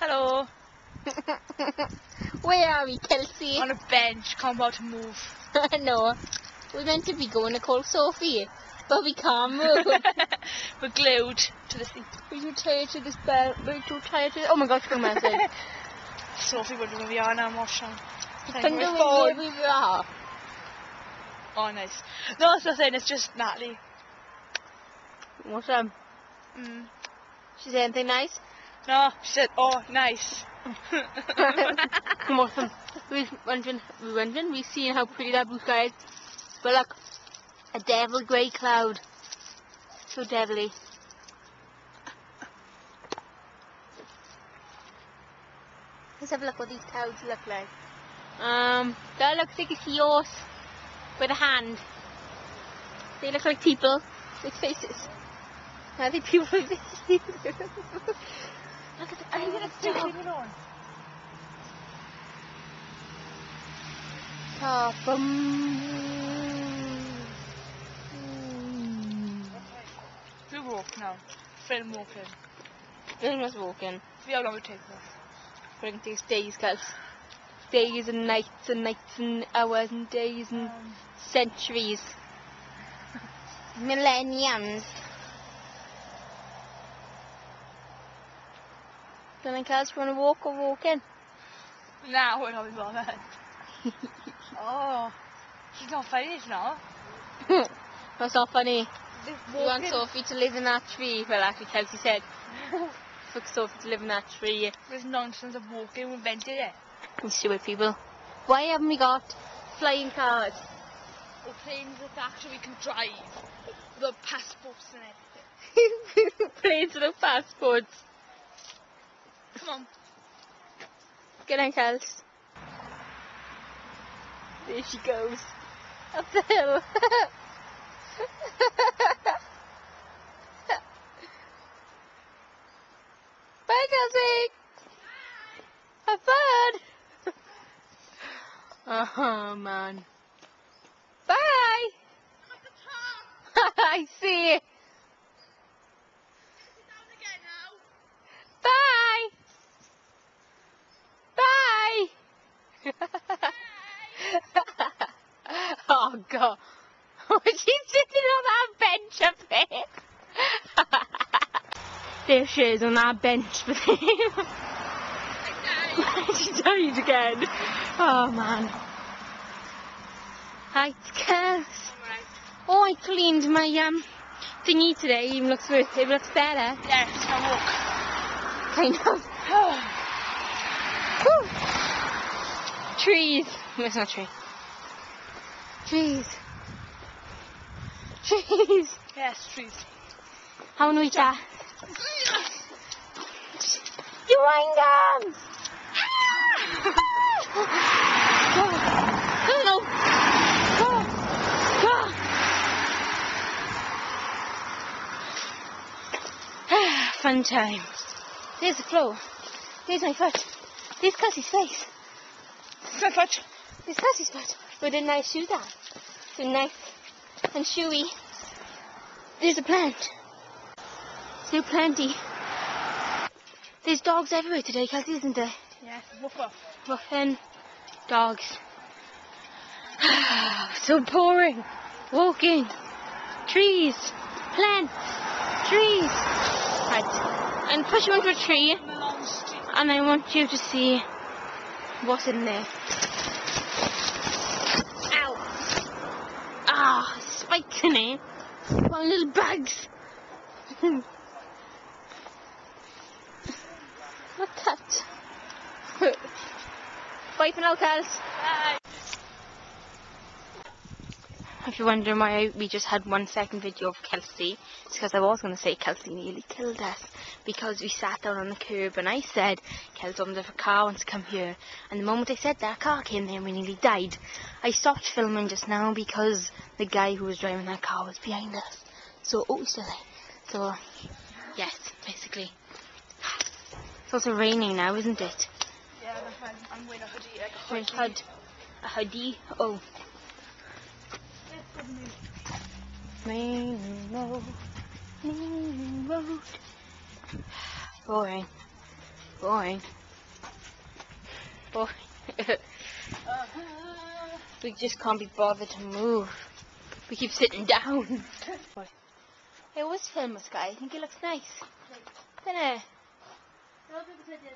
Hello. Where are we, Kelsey? On a bench, can't about to move. No. We're meant to be going to call Sophie, but we can't move. We're glued to the seat. We're too tired to this bell. We're too tired to... Oh my gosh, good message. Sophie wondering where we are now, I'm watching. Wondering where we are. Oh, nice. No, it's nothing, it's just Natalie. What's up? She said anything nice? No, she said, oh, nice. Awesome. We've seen how pretty that blue sky is. But look, a devil grey cloud. So devilly. Let's have a look what these clouds look like. That looks like a horse with a hand. They look like people with faces. Are they people with faces? Look at the eye of the dog. Oh, we walk now. Film walking. Film is walking. See how long it takes us. It takes days, guys. Days and nights and nights and hours and days and centuries. Millenniums. Do you think guys want to walk or walk in? Nah, we're not be bothered. Oh, she's not funny, she's not. That's not funny. We want Sophie to live in that tree. Well, actually, Kelsey said, fuck Sophie to live in that tree. This nonsense of walking, we invented it. And stupid people. Why haven't we got flying cars? Or planes that actually we can drive. With passports and everything. Planes with passports. Come on. Get on, Kelsey. There she goes. Up the hill. Bye, Kelsey. Have fun. Oh, man. Bye. I'm at the top. I see it. Down again now. Bye. Bye. Bye. Oh God! She's sitting on that bench up there. There she is on that bench with him. She died again. Oh man! I cursed. Oh, I cleaned my thingy today. It even looks worse. It looks better. Yeah, it's my walk. Kind of. Oh. Trees. It's not trees. Trees. Trees. Yes, trees. How do we do? You wind up. Go. Go. No. Go. Go. Fun time. There's the floor. There's my foot. There's Cassie's face. My foot. There's Cassie's foot. With the nice shoes on. So nice and shoey. There's a plant. So planty. There's dogs everywhere today, Kelsey, isn't there? Yes, woof off. Woofen dogs. So boring. Walking. Trees. Plants. Trees. Right. I'm pushing onto a tree. And I want you to see what's in there. Spikes in it. My little bugs. What's that? Bye for now, Kels. Bye. If you're wondering why we just had 1 second video of Kelsey, it's because I was going to say Kelsey nearly killed us because we sat down on the curb and I said, Kelsey, if a car wants to come here. And the moment I said that, a car came there and we nearly died. I stopped filming just now because the guy who was driving that car was behind us. So, oh, he's still there. So, yes, basically. It's also raining now, isn't it? Yeah, I'm wearing a hoodie. Like a hoodie. A hoodie? Oh. Main road, boring. going. Boy. We just can't be bothered to move. We keep sitting down. It was famous guy. I think he looks nice. Didn't it?